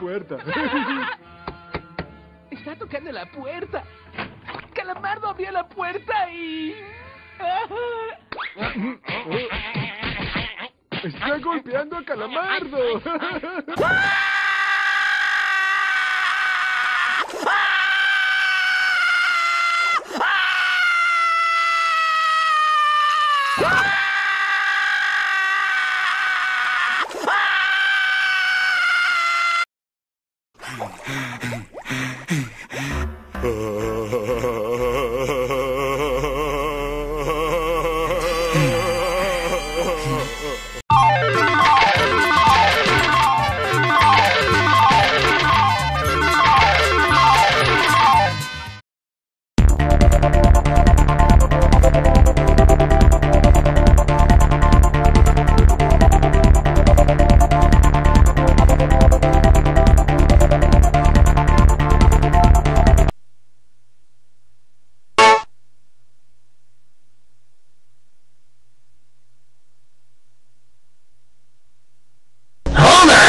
puerta. Está tocando la puerta. Calamardo abrió la puerta y... ¡Está golpeando a Calamardo!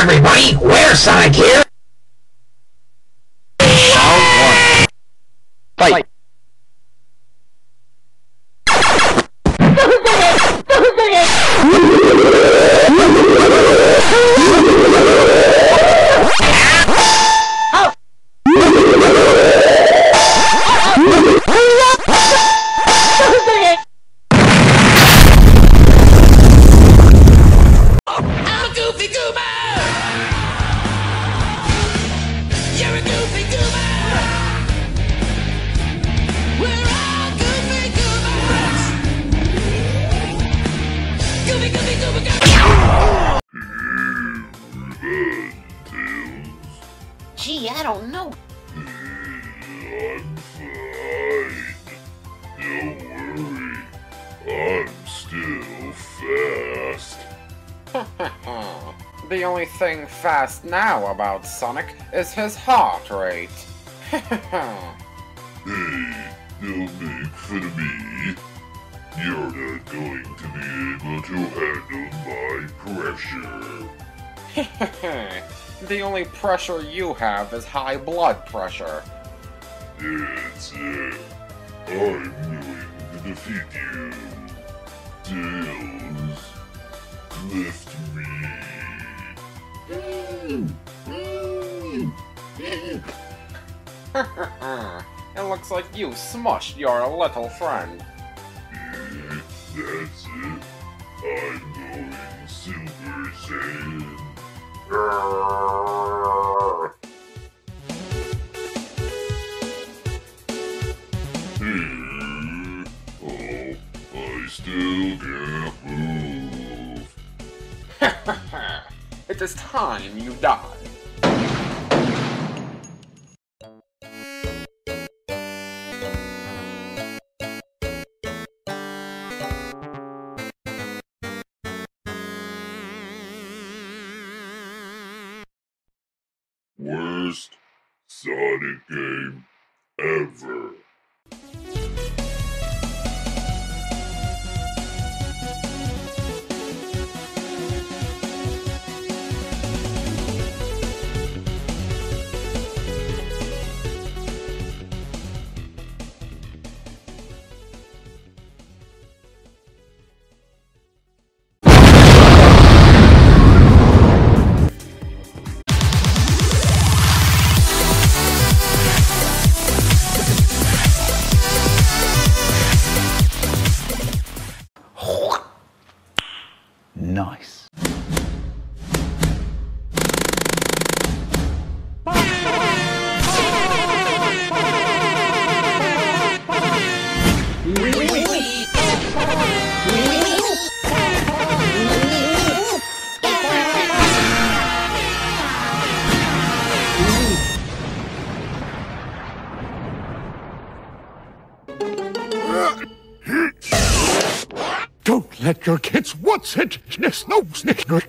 Everybody, where's Sonic here? Round 1. Fight! Gee, I don't know. I'm fine. Don't worry. I'm still fast. The only thing fast now about Sonic is his heart rate. Hey, don't make fun of me. You're not going to be able to handle my pressure. The only pressure you have is high blood pressure. That's it. I'm going to defeat you. Tails, lift me. It looks like you smushed your little friend. That's it. I'm going Super Saiyan. Oh, I still can't move. It is time you die. Worst Sonic game ever. Nice. Don't let your kids watch it! No, snitch, no.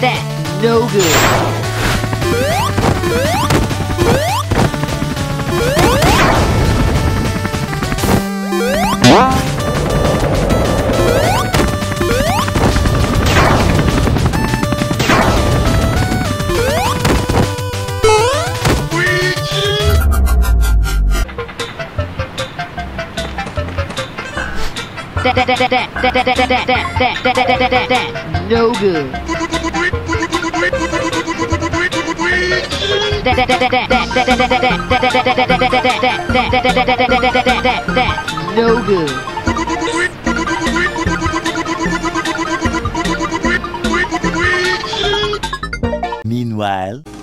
That's no good. No good. No good. Meanwhile.